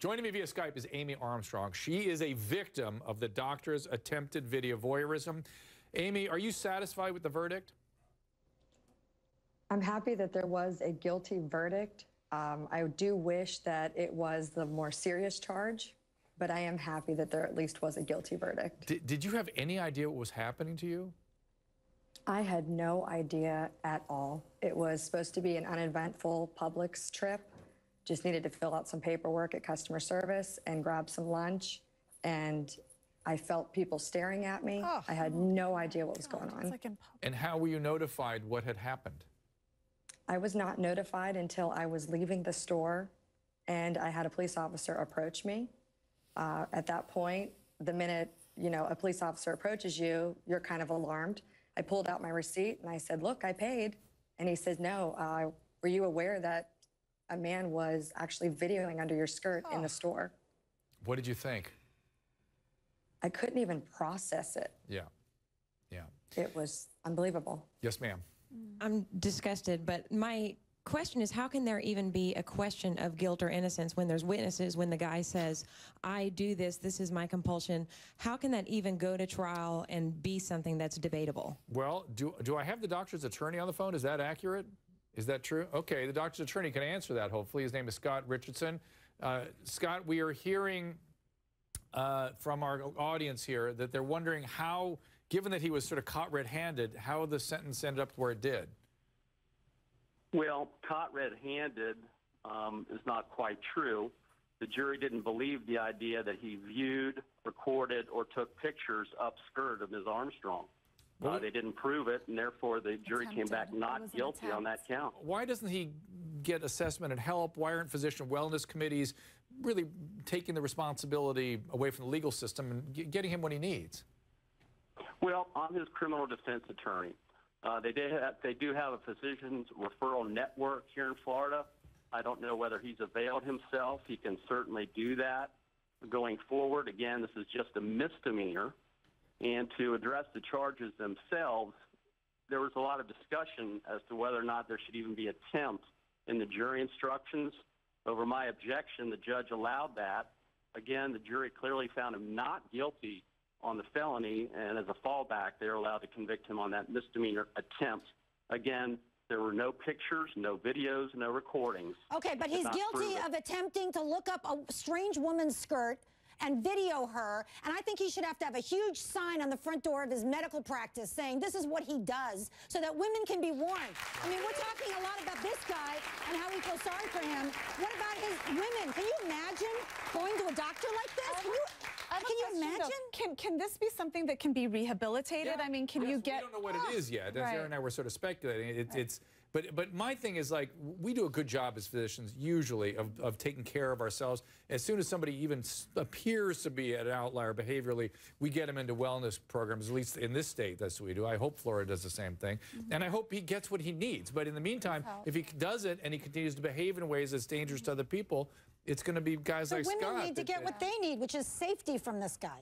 Joining me via Skype is Amy Armstrong. She is a victim of the doctor's attempted video voyeurism. Amy, are you satisfied with the verdict? I'm happy that there was a guilty verdict. I do wish that it was the more serious charge, but I am happy that there at least was a guilty verdict. Did you have any idea what was happening to you? I had no idea at all. It was supposed to be an uneventful Publix trip. Just needed to fill out some paperwork at customer service and grab some lunch, and I felt people staring at me. Oh, I had no idea what was going on. Like, and how were you notified what had happened? I was not notified until I was leaving the store, and I had a police officer approach me. At that point, the minute, you know, a police officer approaches you, you're kind of alarmed. I pulled out my receipt, and I said, look, I paid. And he says, no, were you aware that a man was actually videoing under your skirt in the store? What did you think? I couldn't even process it. Yeah, yeah. It was unbelievable. Yes, ma'am. I'm disgusted, but my question is, how can there even be a question of guilt or innocence when there's witnesses, when the guy says, I do this, this is my compulsion? How can that even go to trial and be something that's debatable? Well, do I have the doctor's attorney on the phone? Is that accurate? Is that true? Okay, the doctor's attorney can answer that, hopefully. His name is Scott Richardson. Scott, we are hearing from our audience here that they're wondering how, given that he was sort of caught red-handed, how the sentence ended up where it did. Well, caught red-handed is not quite true. The jury didn't believe the idea that he viewed, recorded, or took pictures upskirt of Ms. Armstrong. They didn't prove it, and therefore the jury came back not guilty on that count. Why doesn't he get assessment and help? Why aren't physician wellness committees really taking the responsibility away from the legal system and getting him what he needs? Well, I'm his criminal defense attorney. They do have a physician's referral network here in Florida. I don't know whether he's availed himself. He can certainly do that. Going forward, again, this is just a misdemeanor. And to address the charges themselves, there was a lot of discussion as to whether or not there should even be attempt in the jury instructions. Over my objection, the judge allowed that. Again, the jury clearly found him not guilty on the felony, and as a fallback, they're allowed to convict him on that misdemeanor attempt. Again, there were no pictures, no videos, no recordings. Okay, but he's guilty of attempting to look up a strange woman's skirt and video her, and I think he should have to have a huge sign on the front door of his medical practice saying this is what he does, so that women can be warned. I mean, we're talking a lot about this guy and how we feel sorry for him. What about his women? Can you imagine going to a doctor like this? Can you imagine? Can this be something that can be rehabilitated? Yeah. I mean, can you get... We don't know what it is yet. Right. Sarah and I were sort of speculating. But my thing is, like, we do a good job as physicians, usually, of taking care of ourselves. As soon as somebody even appears to be an outlier behaviorally, we get them into wellness programs, at least in this state, that's what we do. I hope Florida does the same thing. Mm-hmm. And I hope he gets what he needs. But in the meantime, if he does it and he continues to behave in ways that's dangerous to other people, it's going to be guys like Scott. Women need to get what they need, which is safety from this guy.